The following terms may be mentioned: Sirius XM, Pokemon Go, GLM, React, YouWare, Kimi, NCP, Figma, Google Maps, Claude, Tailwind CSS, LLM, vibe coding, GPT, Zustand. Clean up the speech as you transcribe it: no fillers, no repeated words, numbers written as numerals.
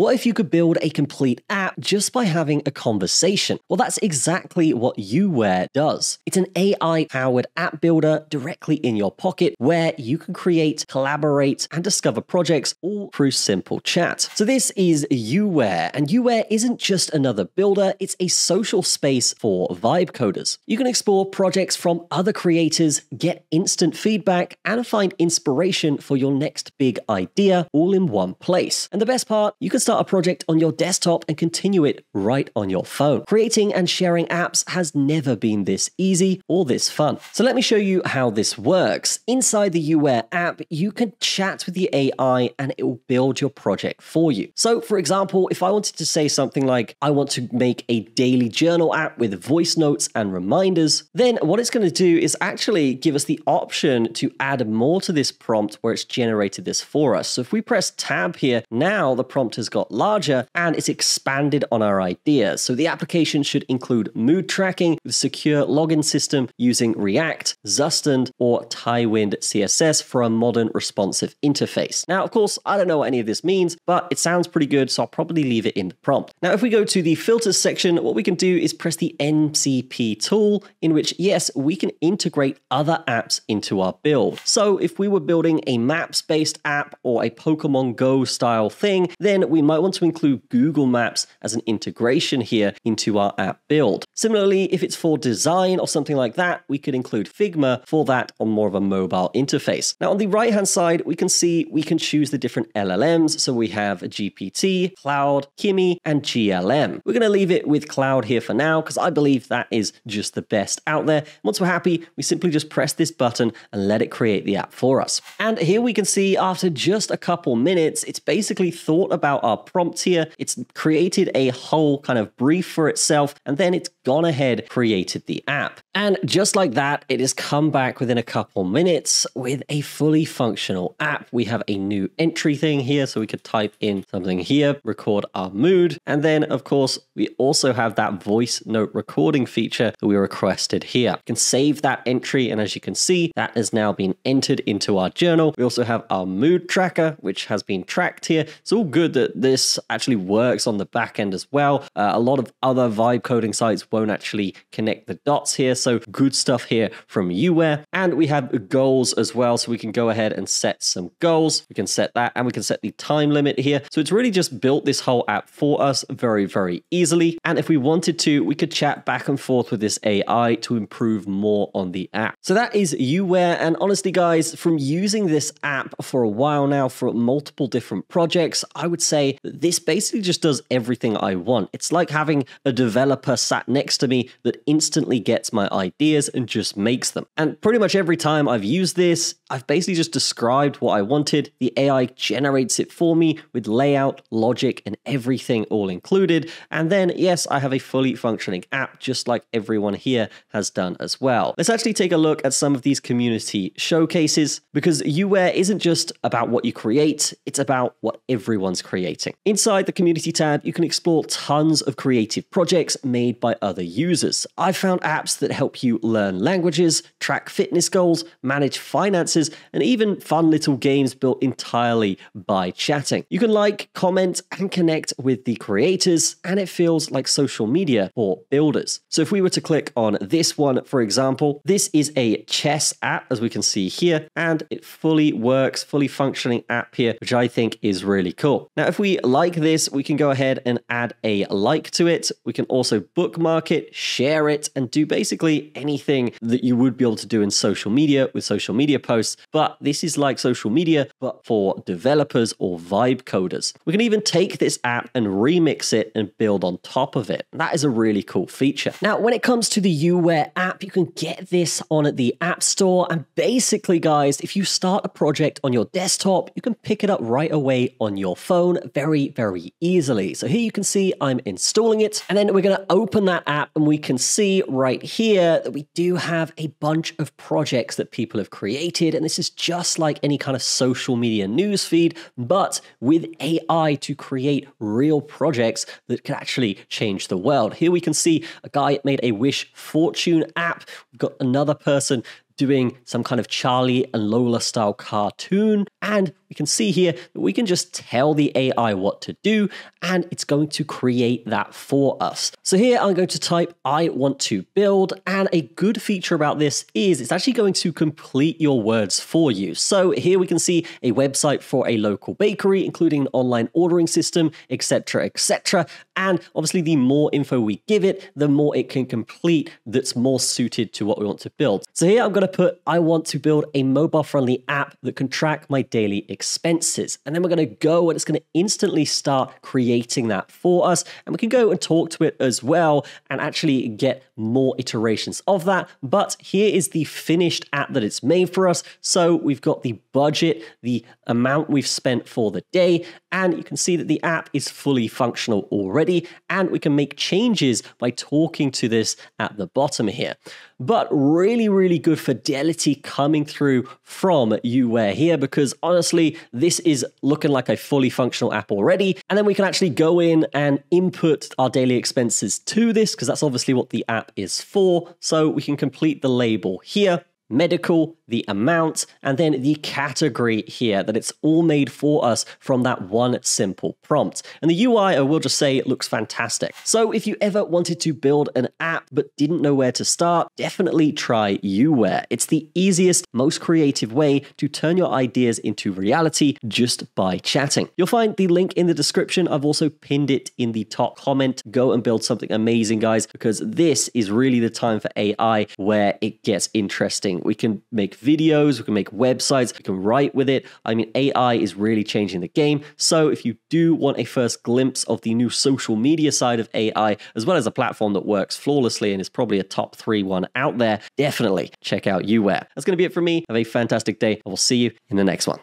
What if you could build a complete app just by having a conversation? Well, that's exactly what YouWare does. It's an AI-powered app builder directly in your pocket where you can create, collaborate, and discover projects all through simple chat. So this is YouWare, and YouWare isn't just another builder, it's a social space for vibe coders. You can explore projects from other creators, get instant feedback, and find inspiration for your next big idea all in one place. And the best part, you can start a project on your desktop and continue it right on your phone. Creating and sharing apps has never been this easy or this fun. So let me show you how this works. Inside the YouWare app, you can chat with the AI and it will build your project for you. So for example, if I wanted to say something like, I want to make a daily journal app with voice notes and reminders, then what it's going to do is actually give us the option to add more to this prompt where it's generated this for us. So if we press tab here, now the prompt has got larger and it's expanded on our ideas. So the application should include mood tracking, the secure login system using React, Zustand, or Tailwind CSS for a modern responsive interface. Now, of course, I don't know what any of this means, but it sounds pretty good, so I'll probably leave it in the prompt. Now, if we go to the filters section, what we can do is press the NCP tool, in which, yes, we can integrate other apps into our build. So if we were building a maps-based app or a Pokemon Go style thing, then we might want to include Google Maps as an integration here into our app build. Similarly, if it's for design or something like that, we could include Figma for that on more of a mobile interface. Now on the right-hand side, we can see we can choose the different LLMs. So we have GPT, Claude, Kimi, and GLM. We're going to leave it with Claude here for now because I believe that is just the best out there. Once we're happy, we simply just press this button and let it create the app for us. And here we can see after just a couple minutes, it's basically thought about our prompt here. It's created a whole kind of brief for itself, and then it's gone ahead, created the app. And just like that, it has come back within a couple minutes with a fully functional app. We have a new entry thing here, so we could type in something here, record our mood. And then of course, we also have that voice note recording feature that we requested here. You can save that entry, and as you can see, that has now been entered into our journal. We also have our mood tracker, which has been tracked here. It's all good that this actually works on the back end as well. A lot of other vibe coding sites won't actually connect the dots here. So good stuff here from YouWare. And we have goals as well. So we can go ahead and set some goals. We can set that and we can set the time limit here. So it's really just built this whole app for us very, very easily. And if we wanted to, we could chat back and forth with this AI to improve more on the app. So that is YouWare. And honestly, guys, from using this app for a while now for multiple different projects, I would say that this basically just does everything I want. It's like having a developer sat next to me that instantly gets my ideas and just makes them. And pretty much every time I've used this, I've basically just described what I wanted. The AI generates it for me with layout, logic, and everything all included. And then, yes, I have a fully functioning app, just like everyone here has done as well. Let's actually take a look at some of these community showcases, because YouWare isn't just about what you create, it's about what everyone's creating. Inside the community tab, you can explore tons of creative projects made by other users. I've found apps that help you learn languages, track fitness goals, manage finances, and even fun little games built entirely by chatting. You can like, comment, and connect with the creators, and it feels like social media for builders. So if we were to click on this one, for example, this is a chess app, as we can see here, and it fully works, fully functioning app here, which I think is really cool. Now, if we like this, we can go ahead and add a like to it. We can also bookmark it, share it, and do basically anything that you would be able to do in social media with social media posts. But this is like social media, but for developers or vibe coders. We can even take this app and remix it and build on top of it. That is a really cool feature. Now, when it comes to the YouWare app, you can get this on the App Store. And basically, guys, if you start a project on your desktop, you can pick it up right away on your phone very, very easily. So here you can see I'm installing it. And then we're going to open that app and we can see right here that we do have a bunch of projects that people have created. And this is just like any kind of social media newsfeed, but with AI to create real projects that can actually change the world. Here we can see a guy made a Wish Fortune app. We've got another person doing some kind of Charlie and Lola style cartoon, and we can see here that we can just tell the AI what to do, and it's going to create that for us. So here I'm going to type, I want to build. And a good feature about this is it's actually going to complete your words for you. So here we can see a website for a local bakery, including an online ordering system, etc., etc. And obviously the more info we give it, the more it can complete that's more suited to what we want to build. So here I'm going to put, I want to build a mobile friendly app that can track my daily expenses. And then we're going to go and it's going to instantly start creating that for us. And we can go and talk to it as well and actually get more iterations of that. But here is the finished app that it's made for us. So we've got the budget, the amount we've spent for the day, and you can see that the app is fully functional already. And we can make changes by talking to this at the bottom here. But really, really good fidelity coming through from YouWare here, because honestly, this is looking like a fully functional app already. And then we can actually go in and input our daily expenses to this, because that's obviously what the app is for. So we can complete the label here, medical, the amount, and then the category here, that it's all made for us from that one simple prompt. And the UI, I will just say, it looks fantastic. So if you ever wanted to build an app but didn't know where to start, definitely try YouWare. It's the easiest, most creative way to turn your ideas into reality just by chatting. You'll find the link in the description. I've also pinned it in the top comment. Go and build something amazing, guys, because this is really the time for AI where it gets interesting. We can make videos, we can make websites, we can write with it. I mean, AI is really changing the game. So if you do want a first glimpse of the new social media side of AI, as well as a platform that works flawlessly and is probably a top 3 one out there, definitely check out YouWare. That's going to be it for me. Have a fantastic day. I will see you in the next one.